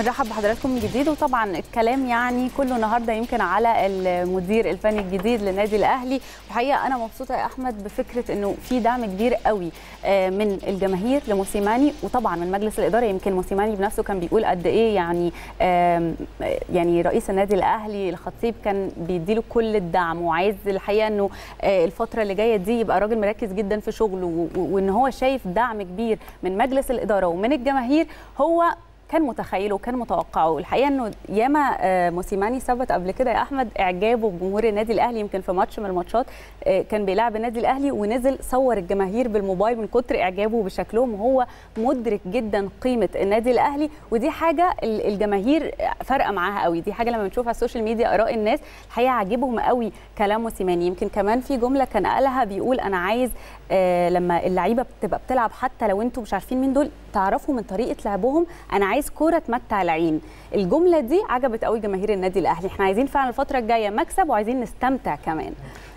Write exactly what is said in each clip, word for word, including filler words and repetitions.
بنرحب بحضراتكم من جديد، وطبعا الكلام يعني كله النهارده يمكن على المدير الفني الجديد للنادي الاهلي. وحقيقه انا مبسوطه يا احمد بفكره انه في دعم كبير قوي من الجماهير لموسيماني، وطبعا من مجلس الاداره. يمكن موسيماني بنفسه كان بيقول قد ايه يعني يعني رئيس النادي الاهلي الخطيب كان بيديله كل الدعم، وعايز الحقيقه انه الفتره اللي جايه دي يبقى راجل مركز جدا في شغله، وان هو شايف دعم كبير من مجلس الاداره ومن الجماهير هو كان متخيله وكان متوقعه. الحقيقه انه ياما موسيماني ثبت قبل كده يا احمد اعجابه بجمهور النادي الاهلي. يمكن في ماتش من الماتشات كان بيلعب النادي الاهلي ونزل صور الجماهير بالموبايل من كتر اعجابه بشكلهم، وهو مدرك جدا قيمه النادي الاهلي، ودي حاجه الجماهير فارقه معاها قوي. دي حاجه لما بنشوفها على السوشيال ميديا اراء الناس الحقيقه عاجبهم قوي كلام موسيماني. يمكن كمان في جمله كان قالها بيقول انا عايز لما اللعيبه بتبقى بتلعب حتى لو انتم مش عارفين مين دول تعرفوا من طريقه لعبهم، انا عايز كوره تمتع العين. الجمله دي عجبت قوي جماهير النادي الاهلي. احنا عايزين فعلا الفتره الجايه مكسب وعايزين نستمتع كمان.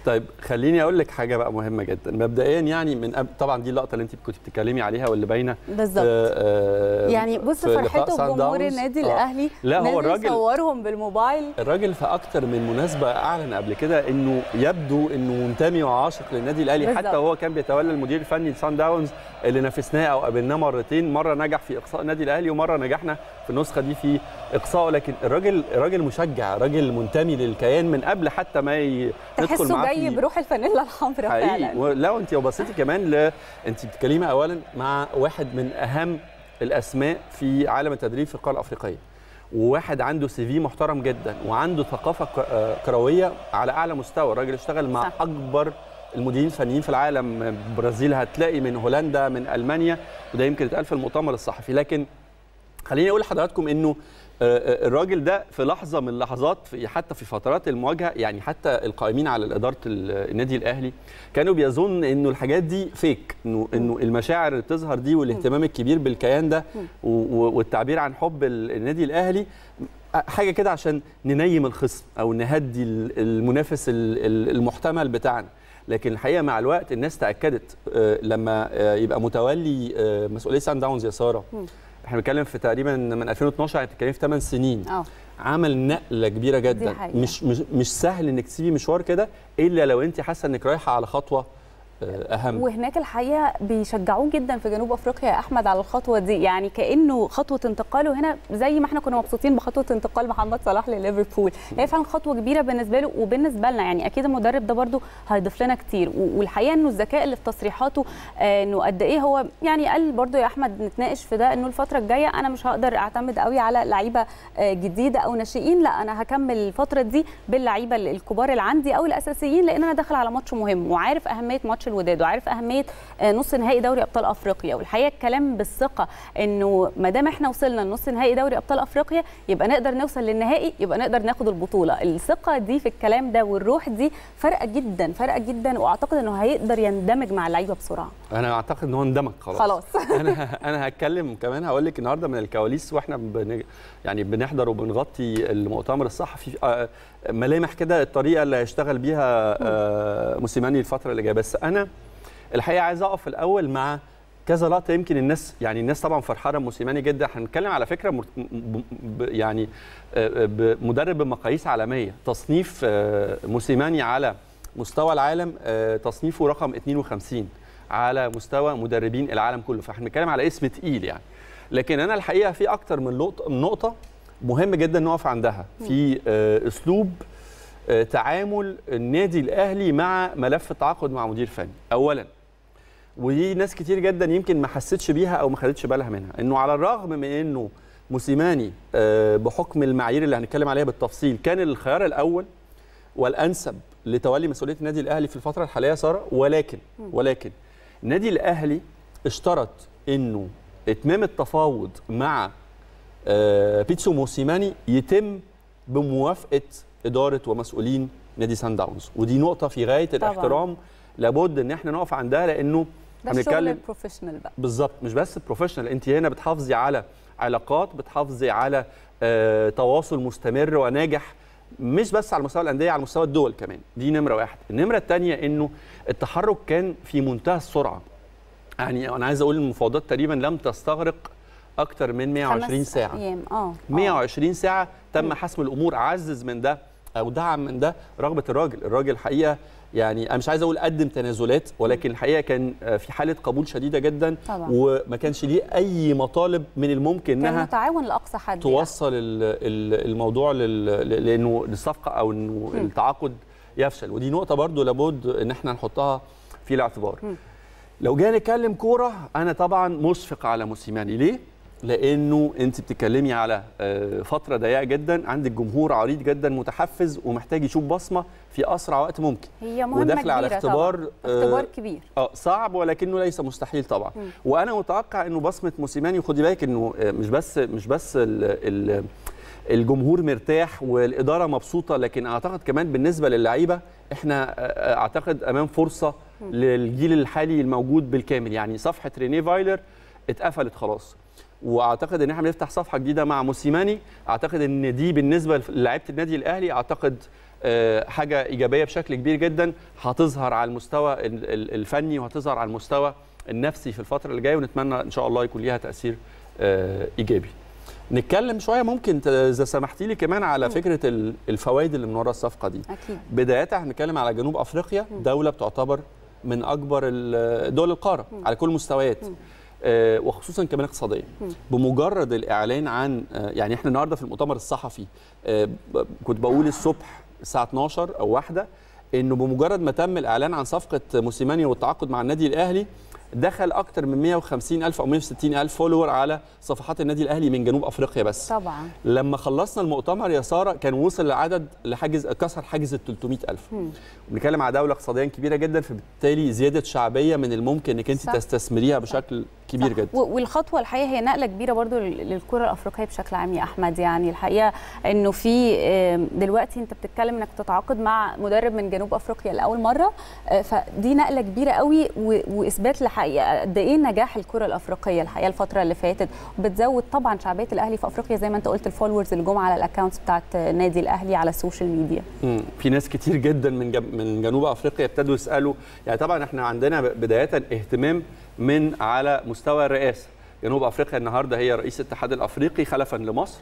طيب خليني اقول لك حاجه بقى مهمه جدا مبدئيا، يعني من أب... طبعا دي اللقطه اللي انت كنت بتتكلمي عليها واللي باينه بالظبط. آه يعني بص فرحته بجمهور النادي الاهلي. لا هو الراجل صورهم بالموبايل، الراجل في اكتر من مناسبه اعلن قبل كده انه يبدو انه منتمي وعاشق للنادي الاهلي بالزبط. حتى هو كان بيتولى المدير الفني لصن داونز اللي نافسناه او قابلناه مرتين، مره نجح في اقصاء النادي الاهلي ومره نجحنا في النسخه دي في اقصائه. لكن الراجل راجل مشجع، راجل منتمي للكيان من قبل حتى ما ندخل معاه جاي بروح الفانيلا الحمراء فعلا. لا وانت لو بصيتي كمان ل... انت بتتكلمي اولا مع واحد من اهم الاسماء في عالم التدريب في القاره الافريقيه، وواحد عنده سي في محترم جدا وعنده ثقافه كرويه على اعلى مستوى. الراجل اشتغل مع صح. اكبر المديرين الفنيين في العالم، البرازيل هتلاقي من هولندا من المانيا، وده يمكن اتقال في المؤتمر الصحفي. لكن خليني اقول لحضراتكم انه الراجل ده في لحظه من اللحظات حتى في فترات المواجهه، يعني حتى القائمين على اداره النادي الاهلي كانوا بيظن انه الحاجات دي فيك، انه انه المشاعر اللي بتظهر دي والاهتمام الكبير بالكيان ده والتعبير عن حب النادي الاهلي حاجه كده عشان ننيم الخصم او نهدي المنافس المحتمل بتاعنا. لكن الحقيقه مع الوقت الناس تاكدت لما يبقى متولي مسؤوليه صن داونز يا ساره، احنا بنتكلم في تقريبا من ألفين واتناشر، يعني بتتكلمي في ثمان سنين. أوه. عمل نقله كبيره جدا. مش مش مش سهل انك تسيبي مشوار كده الا لو انت حاسه انك رايحه على خطوه اهم، وهناك الحقيقه بيشجعوه جدا في جنوب افريقيا يا احمد على الخطوه دي. يعني كانه خطوه انتقاله هنا زي ما احنا كنا مبسوطين بخطوه انتقال محمد صلاح لليفربول، هي فعلا خطوه كبيره بالنسبه له وبالنسبه لنا. يعني اكيد المدرب ده برده هيضيف لنا كتير، والحقيقه انه الذكاء اللي في تصريحاته انه قد ايه هو يعني قال برده يا احمد نتناقش في ده انه الفتره الجايه انا مش هقدر اعتمد قوي على لعيبه جديده او ناشئين، لا انا هكمل الفتره دي باللعيبه الكبار اللي عندي او الاساسيين، لان انا داخل على ماتش مهم وعارف اهميه ماتش الوداد وعارف اهميه نص نهائي دوري ابطال افريقيا. والحقيقه الكلام بالثقه انه ما دام احنا وصلنا لنص نهائي دوري ابطال افريقيا يبقى نقدر نوصل للنهائي، يبقى نقدر ناخد البطوله. الثقه دي في الكلام ده والروح دي فارقه جدا فارقه جدا، واعتقد انه هيقدر يندمج مع اللعيبه بسرعه. انا اعتقد ان هو اندمج خلاص خلاص. انا انا هتكلم كمان هقول لك النهارده من الكواليس واحنا بن يعني بنحضر وبنغطي المؤتمر الصحفي ملامح كده الطريقه اللي هيشتغل بيها موسيماني الفتره اللي جايه. بس انا الحقيقه عايز اقف الاول مع كذا لقطه. يمكن الناس يعني الناس طبعا فرحانه موسيماني جدا. هنتكلم على فكره م... ب... يعني مدرب بمقاييس عالميه. تصنيف موسيماني على مستوى العالم تصنيفه رقم اتنين وخمسين على مستوى مدربين العالم كله، فاحنا بنتكلم على اسم تقيل يعني. لكن انا الحقيقه في اكتر من نقطه مهم جدا نقف عندها في اسلوب تعامل النادي الاهلي مع ملف التعاقد مع مدير فني. اولا ودي ناس كتير جدا يمكن ما حسيتش بيها او ما خدتش بالها منها، انه على الرغم من انه موسيماني بحكم المعايير اللي هنتكلم عليها بالتفصيل كان الخيار الاول والانسب لتولي مسؤوليه النادي الاهلي في الفتره الحاليه ساره، ولكن ولكن النادي الاهلي اشترط انه اتمام التفاوض مع بيتسو موسيماني يتم بموافقه اداره ومسؤولين نادي صن داونز، ودي نقطه في غايه طبعا. الاحترام لابد ان احنا نقف عندها، لانه هنتكلم بروفيشنال بقى بالظبط. مش بس بروفيشنال، انت هنا بتحافظي على علاقات، بتحافظي على آه تواصل مستمر وناجح، مش بس على مستوى الانديه، على مستوى الدول كمان. دي نمره واحد. النمره الثانيه انه التحرك كان في منتهى السرعه. يعني انا عايز اقول المفاوضات تقريبا لم تستغرق اكتر من مئة وعشرين ساعه أيام. أوه. مئة وعشرين ساعه تم حسم الامور، عزز من ده او دعم من ده رغبه الراجل. الراجل حقيقه يعني انا مش عايز اقول قدم تنازلات، ولكن الحقيقه كان في حاله قبول شديده جدا طبعا. وما كانش ليه اي مطالب من الممكن انها كان متعاون لاقصى حد توصل يعني. الموضوع لل... لانه الصفقه او انه التعاقد يفشل، ودي نقطه برضو لابد ان احنا نحطها في الاعتبار. م. لو جينا نتكلم كوره، انا طبعا مشفق على موسيماني. ليه؟ لانه انت بتتكلمي على فتره ضيقه جدا، عندك جمهور عريض جدا متحفز ومحتاج يشوف بصمه في اسرع وقت ممكن. هي مهمه وداخل كبيره على اختبار طبعا. اختبار كبير اه صعب ولكنه ليس مستحيل طبعا. م. وانا متوقع انه بصمه موسيماني، خدي بالك انه مش بس مش بس ال ال الجمهور مرتاح والاداره مبسوطه، لكن اعتقد كمان بالنسبه للعيبه احنا اعتقد امام فرصه للجيل الحالي الموجود بالكامل. يعني صفحه ريني فايلر اتقفلت خلاص، واعتقد ان احنا بنفتح صفحه جديده مع موسيماني. اعتقد ان دي بالنسبه للاعيبه النادي الاهلي اعتقد حاجه ايجابيه بشكل كبير جدا، هتظهر على المستوى الفني وهتظهر على المستوى النفسي في الفتره اللي جايه، ونتمنى ان شاء الله يكون ليها تاثير ايجابي. نتكلم شويه ممكن اذا سمحتي لي كمان على فكره الفوائد اللي من ورا الصفقه دي. اكيد بدايه هنتكلم على جنوب افريقيا، دوله بتعتبر من اكبر دول القاره على كل المستويات، وخصوصا كمان اقتصاديا. بمجرد الاعلان عن يعني احنا النهارده في المؤتمر الصحفي كنت بقول الصبح الساعه اتناشر او واحدة انه بمجرد ما تم الاعلان عن صفقه موسيماني والتعاقد مع النادي الاهلي، دخل اكتر من مئة وخمسين ألف او مئة وستين ألف فولور على صفحات النادي الاهلي من جنوب افريقيا بس. طبعا لما خلصنا المؤتمر يا ساره كان وصل العدد لحاجز كسر حاجز ال ثلاثمئة ألف. بنتكلم على دوله اقتصاديا كبيره جدا، فبالتالي زياده شعبيه من الممكن انك انت تستثمريها بشكل كبير صح. جدا. والخطوه الحقيقه هي نقله كبيره برضو للكره الافريقيه بشكل عام يا احمد. يعني الحقيقه انه في دلوقتي انت بتتكلم انك تتعاقد مع مدرب من جنوب افريقيا لاول مره، فدي نقله كبيره قوي واثبات الحقيقه قد ايه نجاح الكره الافريقيه الحقيقه الفتره اللي فاتت، وبتزود طبعا شعبيه الاهلي في افريقيا زي ما انت قلت الفولورز اللي جم على الاكونتس بتاعت النادي الاهلي على السوشيال ميديا. امم في ناس كتير جدا من من جنوب افريقيا ابتدوا يسالوا. يعني طبعا احنا عندنا بدايه اهتمام من على مستوى الرئاسه. جنوب افريقيا النهارده هي رئيس الاتحاد الافريقي خلفا لمصر.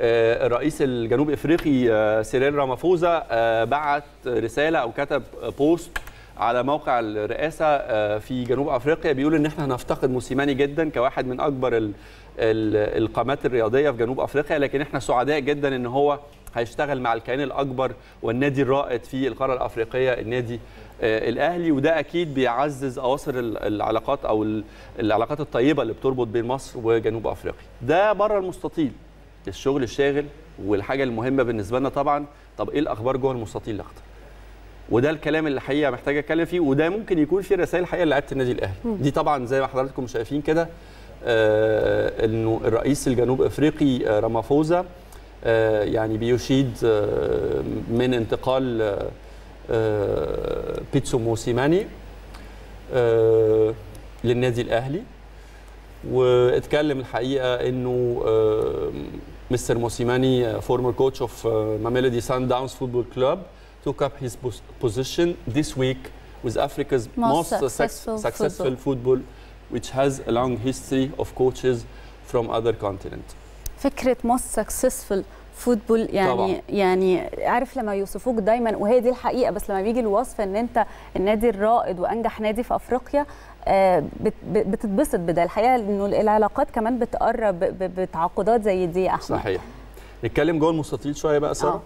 الرئيس الجنوب افريقي سيريل رامافوزا بعت رساله او كتب بوست على موقع الرئاسه في جنوب افريقيا بيقول ان احنا هنفتقد موسيماني جدا كواحد من اكبر القامات الرياضيه في جنوب افريقيا، لكن احنا سعداء جدا ان هو هيشتغل مع الكيان الاكبر والنادي الرائد في القاره الافريقيه النادي الاهلي. وده اكيد بيعزز اواصر العلاقات او العلاقات الطيبه اللي بتربط بين مصر وجنوب افريقيا. ده بره المستطيل، الشغل الشاغل والحاجه المهمه بالنسبه لنا طبعا. طب ايه الاخبار جوه المستطيل الاخضر؟ وده الكلام اللي الحقيقه محتاج اتكلم فيه، وده ممكن يكون في رسائل الحقيقه لعيبه النادي الاهلي. دي طبعا زي ما حضراتكم شايفين كده آه انه الرئيس الجنوب افريقي آه رامافوزا آه يعني بيشيد آه من انتقال آه آه بيتسو موسيماني آه للنادي الاهلي، واتكلم الحقيقه انه آه مستر موسيماني فورمر كوتش اوف ماميلودي صن داونز فوتبول كلوب took up his position this week with Africa's most, most successful, successful football. football, which has a long history of coaches from other continents. فكرة most successful فوتبول يعني طبعا. يعني عارف لما يوصفوك دايما، وهي دي الحقيقه، بس لما بيجي الوصف ان انت النادي الرائد وانجح نادي في افريقيا بتتبسط بده الحقيقه، انه العلاقات كمان بتقرب بتعاقدات زي دي يا احمد. صحيح. نتكلم جوه المستطيل شويه بقى ساره.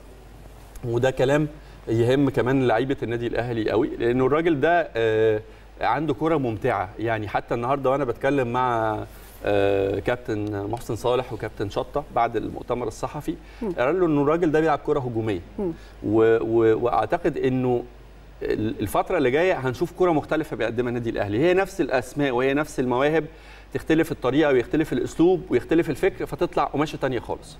وده كلام يهم كمان لعيبه النادي الاهلي قوي، لانه الراجل ده عنده كره ممتعه. يعني حتى النهارده وانا بتكلم مع كابتن محسن صالح وكابتن شطة بعد المؤتمر الصحفي قال له انه الراجل ده بيلعب كره هجوميه، واعتقد انه الفتره اللي جايه هنشوف كره مختلفه بيقدمها النادي الاهلي. هي نفس الاسماء وهي نفس المواهب، تختلف الطريقه ويختلف الاسلوب ويختلف الفكر، فتطلع قماشه ثانيه خالص.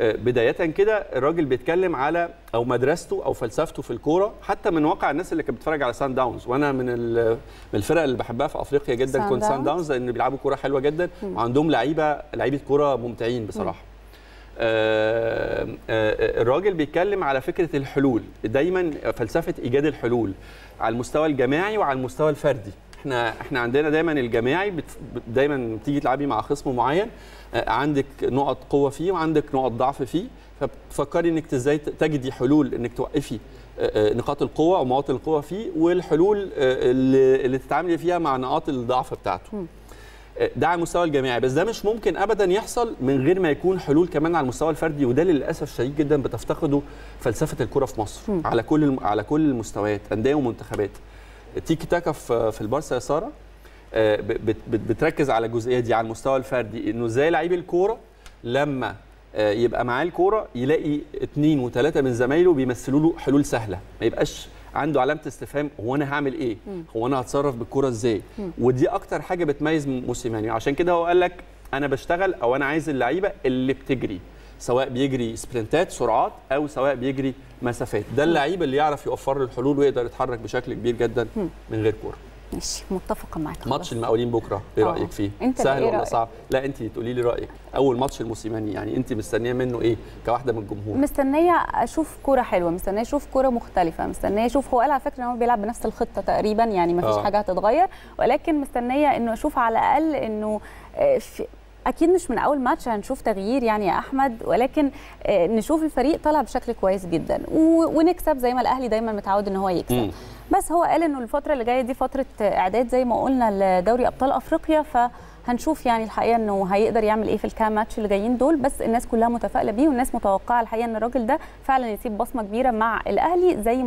بدايه كده الراجل بيتكلم على او مدرسته او فلسفته في الكوره، حتى من واقع الناس اللي كانت بتتفرج على صن داونز. وانا من من الفرق اللي بحبها في افريقيا جدا كنت صن داونز، لان بيلعبوا كوره حلوه جدا وعندهم لعيبه لعيبه كوره ممتعين بصراحه. آه آه الراجل بيتكلم على فكره الحلول، دايما فلسفه ايجاد الحلول على المستوى الجماعي وعلى المستوى الفردي. احنا احنا عندنا دايما الجماعي بت... دايما بتيجي تلعبي مع خصم معين عندك نقط قوه فيه وعندك نقط ضعف فيه، فبتفكري انك ازاي تجدي حلول انك توقفي نقاط القوه او مواطن القوه فيه، والحلول اللي, اللي تتعاملي فيها مع نقاط الضعف بتاعته. ده على المستوى الجماعي، بس ده مش ممكن ابدا يحصل من غير ما يكون حلول كمان على المستوى الفردي، وده للاسف الشديد جدا بتفتقده فلسفه الكره في مصر م. على كل على كل المستويات، انديه ومنتخبات. تيكي تاكا في البارسا يا ساره بتركز على الجزئيه دي على المستوى الفردي، انه ازاي لعيب الكوره لما يبقى معاه الكوره يلاقي اثنين وثلاثه من زمايله بيمثلوا له حلول سهله، ما يبقاش عنده علامه استفهام هو انا هعمل ايه؟ مم. هو انا هتصرف بالكره ازاي؟ مم. ودي اكتر حاجه بتميز موسيماني، عشان كده هو قال لك انا بشتغل او انا عايز اللعيبه اللي بتجري، سواء بيجري سبرنتات سرعات او سواء بيجري مسافات، ده اللعيب اللي يعرف يوفر له الحلول ويقدر يتحرك بشكل كبير جدا مم. من غير كوره. ماشي، متفقه معاك. ماتش المقاولين بكره ايه أوه. رايك فيه؟ انت سهل ولا صعب؟ لا انت تقولي لي رايك، اول ماتش الموسيماني يعني انت مستنيه منه ايه كواحده من الجمهور؟ مستنيه اشوف كوره حلوه، مستنيه اشوف كوره مختلفه، مستنيه اشوف، هو قال على فكره ان هو بيلعب بنفس الخطه تقريبا يعني ما فيش أوه. حاجه هتتغير، ولكن مستنيه انه اشوف على الاقل انه اكيد مش من اول ماتش هنشوف تغيير يعني يا احمد، ولكن نشوف الفريق طالع بشكل كويس جدا ونكسب زي ما الاهلي دايما متعود ان هو يكسب. م. بس هو قال انه الفتره اللي جايه دي فتره اعداد زي ما قلنا لدوري ابطال افريقيا، فهنشوف يعني الحقيقه انه هيقدر يعمل ايه في الكام ماتش اللي جايين دول، بس الناس كلها متفائله بيه والناس متوقعه الحقيقه ان الراجل ده فعلا يسيب بصمه كبيره مع الاهلي زي